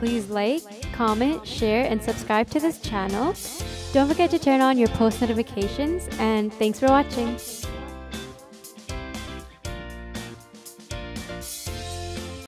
please like, comment, share, and subscribe to this channel. Don't forget to turn on your post notifications, and thanks for watching.